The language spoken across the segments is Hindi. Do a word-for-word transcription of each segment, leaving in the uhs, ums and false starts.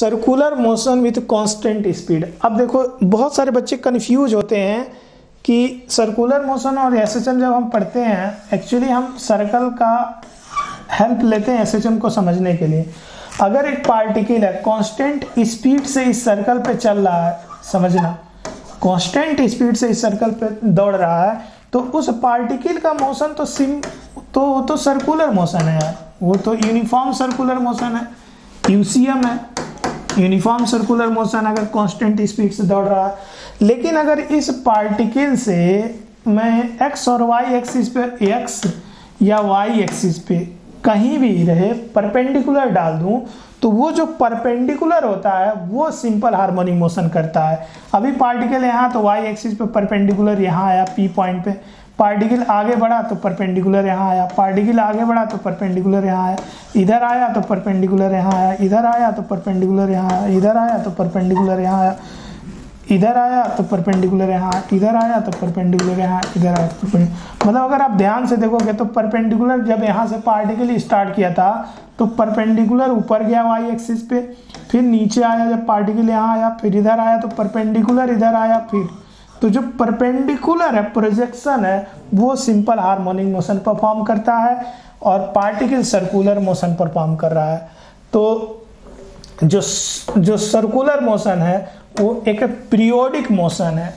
Circular motion with constant speed. अब देखो बहुत सारे बच्चे कन्फ्यूज होते हैं कि सर्कुलर मोशन और एसएचएम जब हम पढ़ते हैं, एक्चुअली हम सर्कल का हेल्प लेते हैं एसएचएम को समझने के लिए। अगर एक पार्टिकल है कांस्टेंट स्पीड से इस सर्कल पे चल रहा है, समझना कांस्टेंट स्पीड से इस सर्कल पे दौड़ रहा है, तो उस पार्टिकल का मोशन तो सिम तो वो तो सर्कुलर मोशन है यार, वो तो यूनिफॉर्म सर्कुलर मोशन है, यूसीएम है, यूनिफॉर्म सर्कुलर मोशन अगर कांस्टेंट स्पीड से दौड़ रहा है। लेकिन अगर इस पार्टिकल से मैं एक्स और वाई एक्सिस पे, एक्स या वाई एक्सिस पे कहीं भी रहे परपेंडिकुलर डाल दूं, तो वो जो परपेंडिकुलर होता है वो सिंपल हार्मोनिक मोशन करता है। अभी पार्टिकल यहाँ तो वाई एक्सिस पे परपेंडिकुलर यहाँ आया पी पॉइंट पे, पार्टिकल आगे बढ़ा तो परपेंडिकुलर यहाँ आया, पार्टिकल आगे बढ़ा तो परपेंडिकुलर यहाँ आया, इधर आया तो परपेंडिकुलर यहाँ आया, इधर आया तो परपेंडिकुलर यहाँ आया, इधर आया तो परपेंडिकुलर यहाँ आया, इधर आया तो परपेंडिकुलर यहाँ आया, इधर आया तो परपेंडिकुलर यहाँ, इधर आया तो परपेंडिकुलर। मतलब अगर आप ध्यान से देखोगे तो परपेंडिकुलर जब यहाँ से पार्टिकल स्टार्ट किया था तो परपेंडिकुलर ऊपर गया वाई एक्सिस पे, फिर नीचे आया जब पार्टिकल यहाँ आया, फिर इधर आया तो परपेंडिकुलर इधर आया, फिर तो जो परपेंडिकुलर है प्रोजेक्शन है वो सिंपल हार्मोनिक मोशन परफॉर्म करता है और पार्टिकल सर्कुलर मोशन परफॉर्म कर रहा है। तो जो जो सर्कुलर मोशन है वो एक पीरियोडिक मोशन है,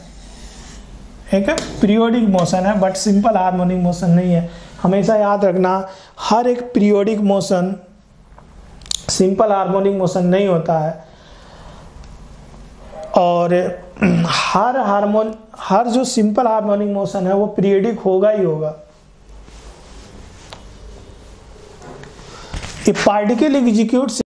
एक पीरियोडिक मोशन है, बट सिंपल हार्मोनिक मोशन नहीं है। हमेशा याद रखना हर एक periodic motion simple harmonic motion नहीं होता है, और हर हार्मोन हर जो सिंपल हार्मोनिक मोशन है वो पीरियडिक होगा ही होगा। ए पार्टिकल एग्जीक्यूट्स